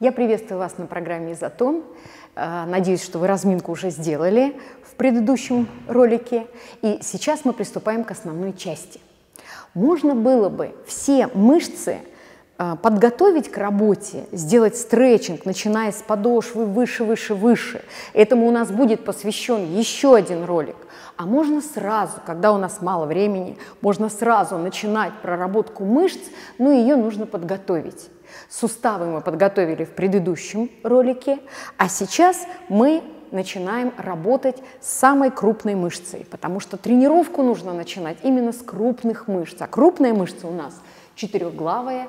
Я приветствую вас на программе «Изотон». Надеюсь, что вы разминку уже сделали в предыдущем ролике. И сейчас мы приступаем к основной части. Можно было бы все мышцы подготовить к работе, сделать стретчинг, начиная с подошвы выше, выше, выше. Этому у нас будет посвящен еще один ролик. А можно сразу, когда у нас мало времени, можно сразу начинать проработку мышц, но ее нужно подготовить. Суставы мы подготовили в предыдущем ролике, а сейчас мы начинаем работать с самой крупной мышцей, потому что тренировку нужно начинать именно с крупных мышц. А крупная мышца у нас четырехглавая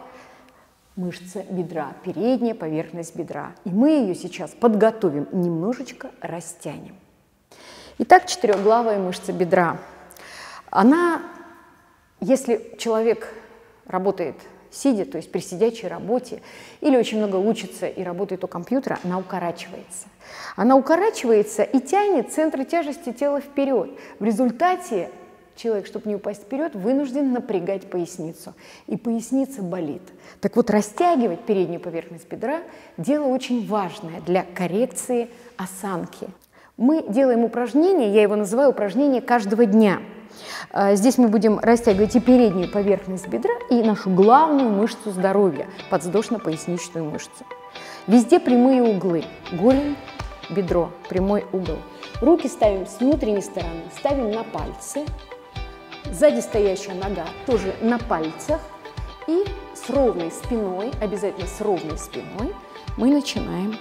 мышца бедра, передняя поверхность бедра. И мы ее сейчас подготовим, немножечко растянем. Итак, четырехглавая мышца бедра. Она, если человек работает сидя, то есть при сидячей работе, или очень много учится и работает у компьютера, она укорачивается. Она укорачивается и тянет центр тяжести тела вперед. В результате человек, чтобы не упасть вперед, вынужден напрягать поясницу. И поясница болит. Так вот, растягивать переднюю поверхность бедра – дело очень важное для коррекции осанки. Мы делаем упражнение, я его называю упражнение каждого дня. Здесь мы будем растягивать и переднюю поверхность бедра, и нашу главную мышцу здоровья, подвздошно-поясничную мышцу. Везде прямые углы. Голень, бедро, прямой угол. Руки ставим с внутренней стороны, ставим на пальцы. Сзади стоящая нога тоже на пальцах. И с ровной спиной, обязательно с ровной спиной, мы начинаем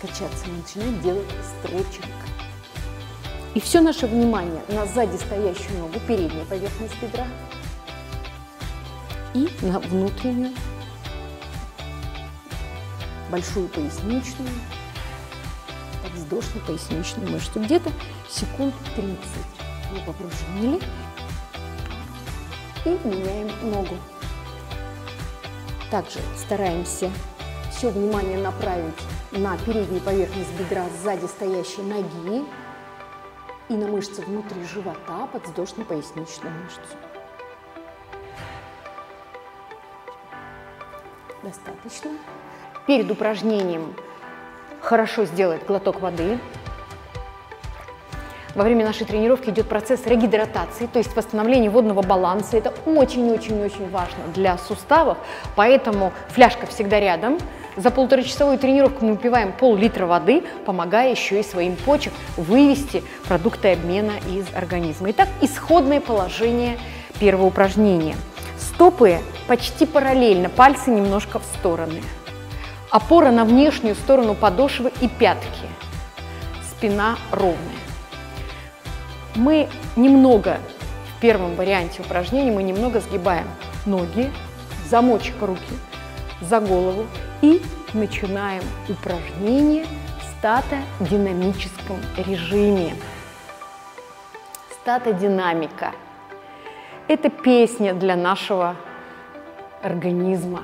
качаться, мы начинаем делать стретчинг. И все наше внимание на сзади стоящую ногу, переднюю поверхность бедра и на внутреннюю, большую поясничную, подвздошно-поясничную мышцу. Где-то секунд 30 мы попружинили и меняем ногу. Также стараемся все внимание направить на переднюю поверхность бедра сзади стоящей ноги и на мышцы внутри живота, подвздошно-поясничную мышцу. Достаточно. Перед упражнением хорошо сделать глоток воды. Во время нашей тренировки идет процесс регидратации, то есть восстановление водного баланса. Это очень-очень-очень важно для суставов, поэтому фляжка всегда рядом. За полуторачасовую тренировку мы выпиваем пол-литра воды, помогая еще и своим почкам вывести продукты обмена из организма. Итак, исходное положение первого упражнения. Стопы почти параллельно, пальцы немножко в стороны. Опора на внешнюю сторону подошвы и пятки. Спина ровная. Мы немного, в первом варианте упражнения, мы немного сгибаем ноги, замочек руки за голову. И начинаем упражнение в статодинамическом режиме. Статодинамика – это песня для нашего организма.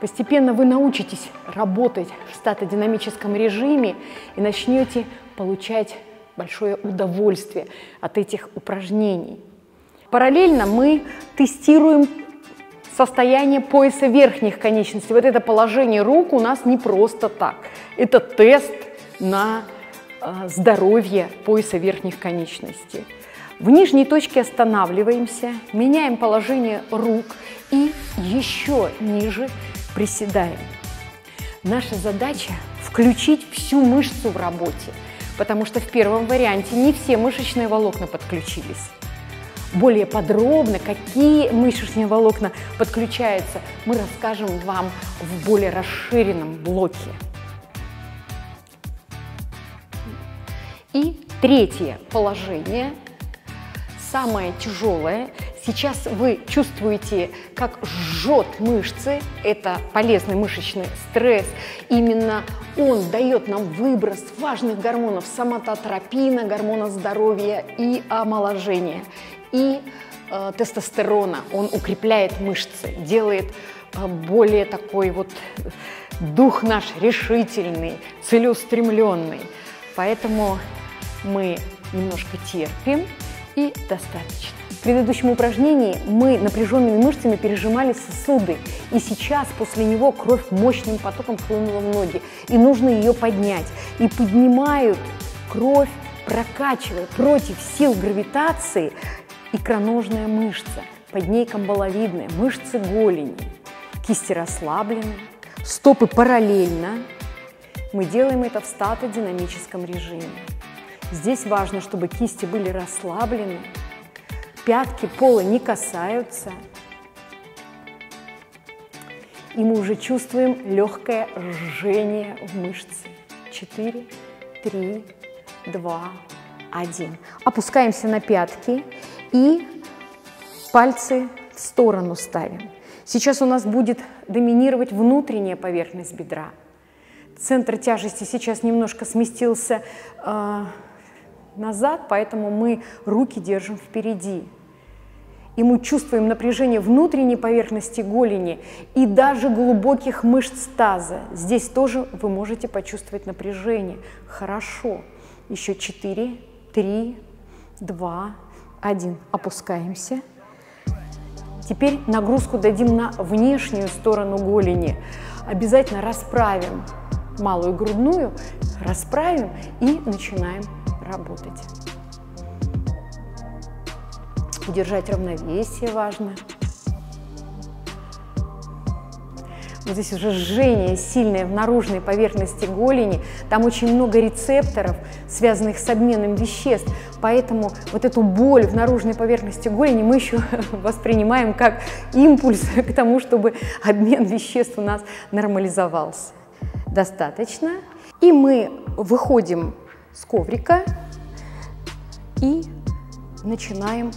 Постепенно вы научитесь работать в статодинамическом режиме и начнете получать большое удовольствие от этих упражнений. Параллельно мы тестируем состояние пояса верхних конечностей. Вот это положение рук у нас не просто так. Это тест на здоровье пояса верхних конечностей. В нижней точке останавливаемся, меняем положение рук и еще ниже приседаем. Наша задача – включить всю мышцу в работе, потому что в первом варианте не все мышечные волокна подключились. Более подробно, какие мышечные волокна подключаются, мы расскажем вам в более расширенном блоке. И третье положение, самое тяжелое. Сейчас вы чувствуете, как жжет мышцы, это полезный мышечный стресс. Именно он дает нам выброс важных гормонов, соматотропина, гормона здоровья и омоложения. И тестостерона, он укрепляет мышцы, делает более такой вот дух наш решительный, целеустремленный. Поэтому мы немножко терпим и достаточно. предыдущем упражнении мы напряженными мышцами пережимали сосуды, и сейчас после него кровь мощным потоком хлынула в ноги, и нужно ее поднять. И поднимают кровь, прокачивая против сил гравитации икроножная мышца, под ней камбаловидная, мышцы голени, кисти расслаблены, стопы параллельно. Мы делаем это в статодинамическом режиме. Здесь важно, чтобы кисти были расслаблены, пятки пола не касаются. И мы уже чувствуем легкое жжение в мышце. 4, 3, 2, 1. Опускаемся на пятки и пальцы в сторону ставим. Сейчас у нас будет доминировать внутренняя поверхность бедра. Центр тяжести сейчас немножко сместился назад, поэтому мы руки держим впереди. И мы чувствуем напряжение внутренней поверхности голени и даже глубоких мышц таза. Здесь тоже вы можете почувствовать напряжение. Хорошо. Еще 4, 3, 2, 1. Опускаемся. Теперь нагрузку дадим на внешнюю сторону голени. Обязательно расправим малую грудную, расправим и начинаем работать. Удержать равновесие важно. Вот здесь уже жжение сильное в наружной поверхности голени. Там очень много рецепторов, связанных с обменом веществ. Поэтому вот эту боль в наружной поверхности голени мы еще воспринимаем как импульс к тому, чтобы обмен веществ у нас нормализовался. Достаточно. И мы выходим с коврика и начинаем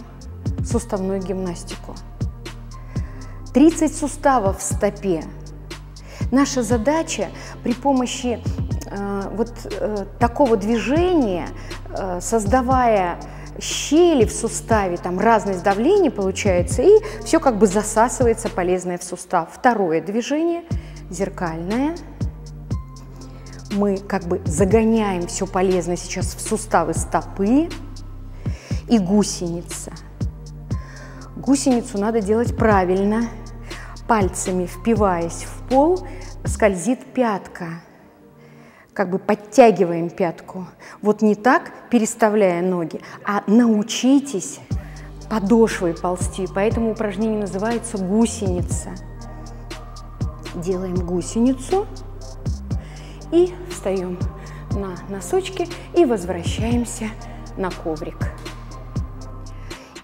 суставную гимнастику. 30 суставов в стопе. Наша задача при помощи такого движения, создавая щели в суставе, там разность давления получается, и все как бы засасывается полезное в сустав. Второе движение зеркальное. Мы как бы загоняем все полезное сейчас в суставы стопы и гусеница. Гусеницу надо делать правильно. Пальцами, впиваясь в пол, скользит пятка. Как бы подтягиваем пятку. Вот не так, переставляя ноги, а научитесь подошвой ползти. Поэтому упражнение называется гусеница. Делаем гусеницу. И встаем на носочки и возвращаемся на коврик.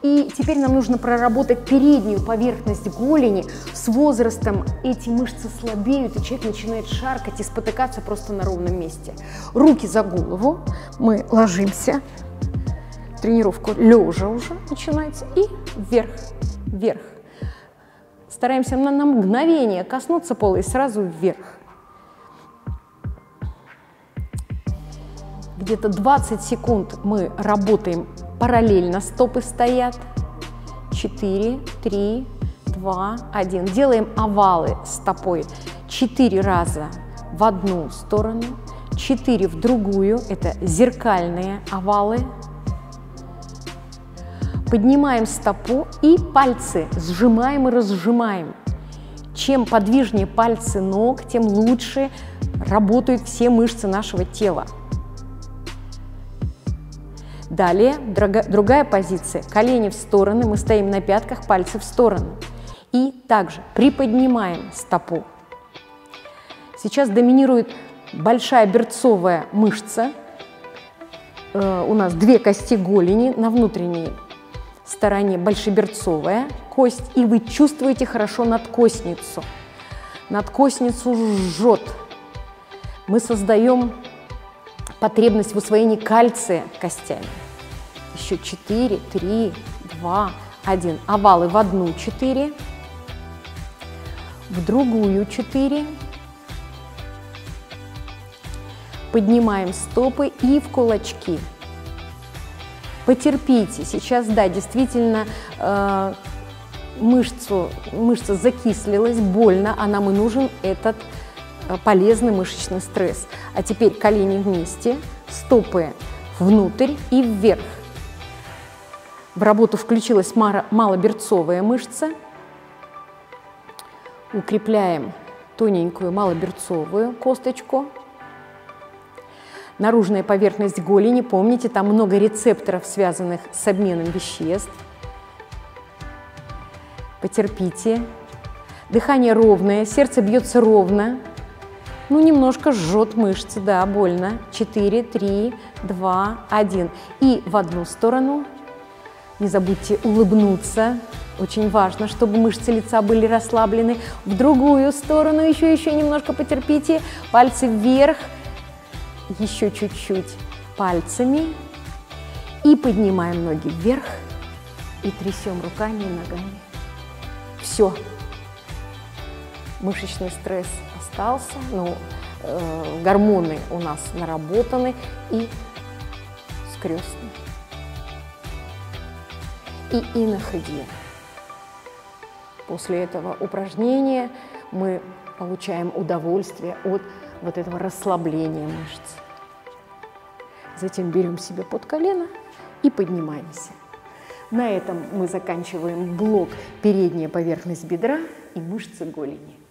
И теперь нам нужно проработать переднюю поверхность голени. С возрастом эти мышцы слабеют, и человек начинает шаркать и спотыкаться просто на ровном месте. Руки за голову, мы ложимся, тренировка лежа уже начинается, и вверх, вверх. Стараемся на мгновение коснуться пола и сразу вверх. Где-то 20 секунд мы работаем параллельно, стопы стоят. 4, 3, 2, 1. Делаем овалы стопой 4 раза в одну сторону, 4 в другую. Это зеркальные овалы. Поднимаем стопу и пальцы сжимаем и разжимаем. Чем подвижнее пальцы ног, тем лучше работают все мышцы нашего тела. Далее другая позиция. Колени в стороны, мы стоим на пятках, пальцы в сторону. И также приподнимаем стопу. Сейчас доминирует большеберцовая мышца. У нас две кости голени на внутренней стороне, большеберцовая кость. И вы чувствуете хорошо надкосницу. Надкосницу жжет. Мы создаем потребность в усвоении кальция костями. Еще 4, 3, 2, 1. Овалы в одну 4, в другую 4. Поднимаем стопы и в кулачки. Потерпите. Сейчас, да, действительно мышца закислилась, больно, а нам и нужен этот полезный мышечный стресс. А теперь колени вместе, стопы внутрь и вверх. В работу включилась малоберцовая мышца. Укрепляем тоненькую малоберцовую косточку. Наружная поверхность голени, помните, там много рецепторов, связанных с обменом веществ. Потерпите. Дыхание ровное, сердце бьется ровно. Ну, немножко жжет мышцы, да, больно. 4, 3, 2, 1. И в одну сторону. Не забудьте улыбнуться. Очень важно, чтобы мышцы лица были расслаблены. В другую сторону еще немножко потерпите. Пальцы вверх. Еще чуть-чуть пальцами. И поднимаем ноги вверх. И трясем руками и ногами. Все. Мышечный стресс остался, но гормоны у нас наработаны и скрестны. И инохиди. После этого упражнения мы получаем удовольствие от вот этого расслабления мышц. Затем берем себя под колено и поднимаемся. На этом мы заканчиваем блок передняя поверхность бедра и мышцы голени.